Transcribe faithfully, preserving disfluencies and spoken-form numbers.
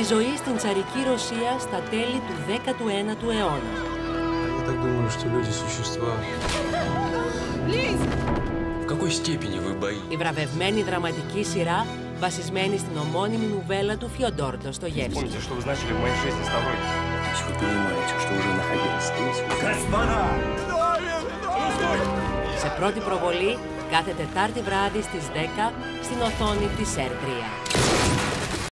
Η ζωή στην τσαρική Ρωσία στα τέλη του δέκατου ένατου αιώνα. Η βραβευμένη δραματική σειρά βασισμένη στην ομώνυμη νουβέλα του Φιοντόρ Ντοστογεύσκη. Σε πρώτη προβολή κάθε Τετάρτη βράδυ στις δέκα στην οθόνη της Ε Ρ τρία.